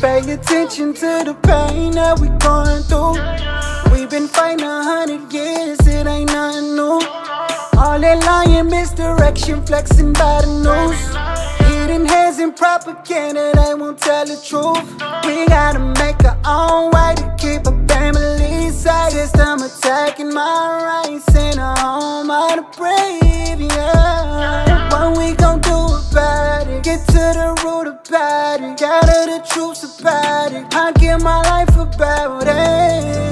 Pay attention to the pain that we going through. We've been fighting 100 years, it ain't nothing new. All that lying, misdirection, flexing by the news. Hidden hands and propaganda, they won't tell the truth. We gotta make our own way to keep our family safe. System attacking my rights and a home out of brave, yeah. What we gon' do about it? Get to the root about it, gather the troops about it. I give my life about it.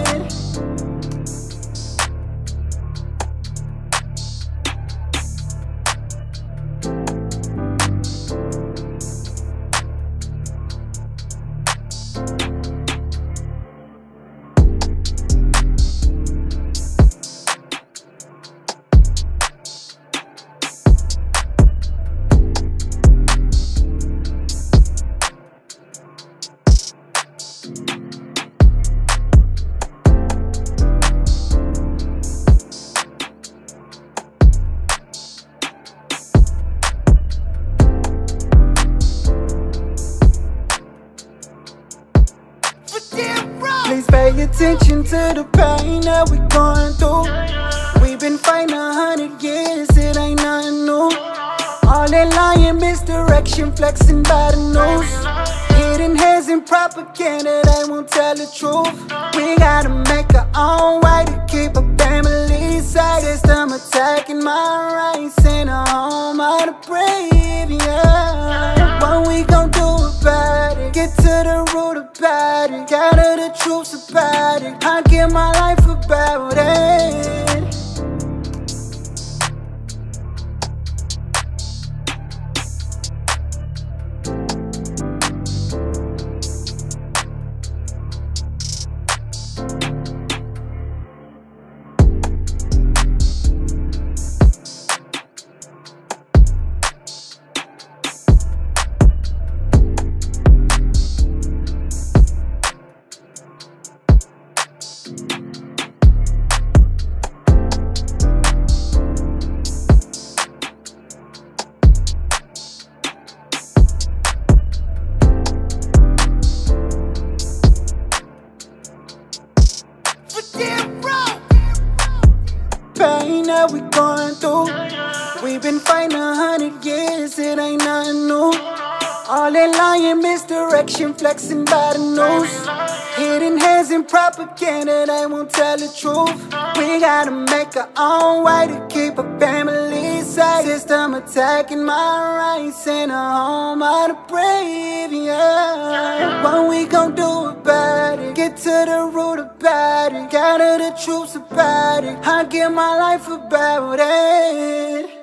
Please pay attention to the pain that we going through. We've been fighting 100 years, it ain't nothing new. All that lying, misdirection, flexing by the news. Hidden hands and propaganda, they won't tell the truth. We gotta make our own way to keep our family safe. System attacking my rights and a home out of brave, yeah. What we gon' do about it? Get to the root about it, gather the troops about it. I give my life about it. Pain that we going through. We've been fighting 100 years, it ain't nothing new. All that lying, misdirection, flexing by the news. Hidden hands and propaganda, they won't tell the truth. We gotta make our own way to keep our family safe. System attacking my rights and a home out of brave, yeah. What we gon' do about it? Get to the root about it, gather the troops about it. I give my life about it.